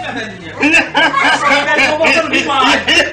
nggak tadinya? Saya ngomong lebih baik.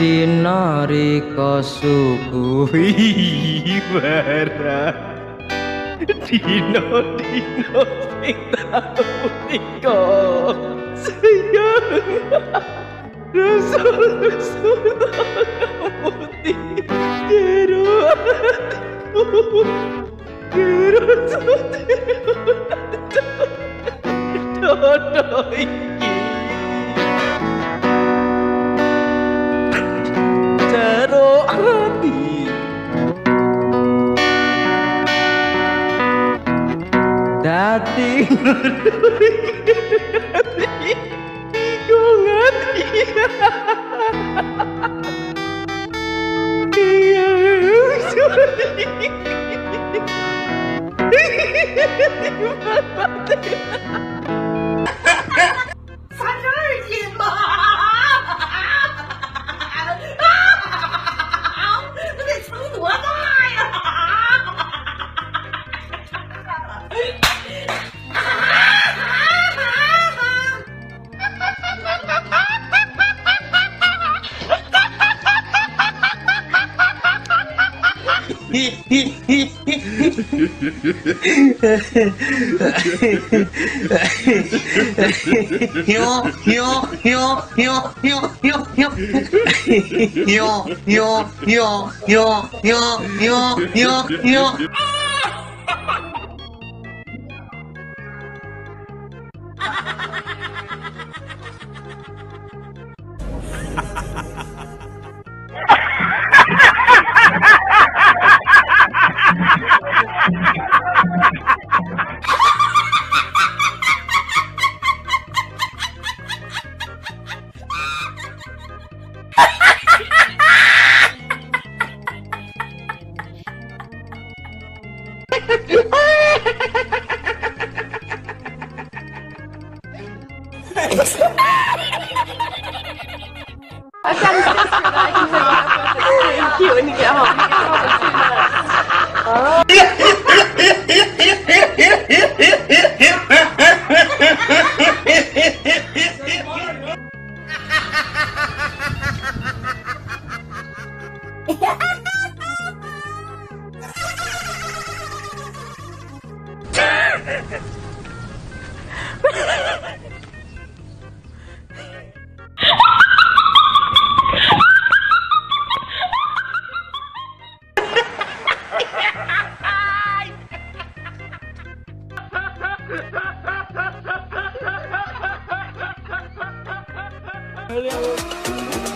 Dina Rikosuku Ibara Dino sing tau niko sayang Rasul putih Jero hatiku Jero Dodo iki Jero hati dati ngerti yo ngerti Valeu!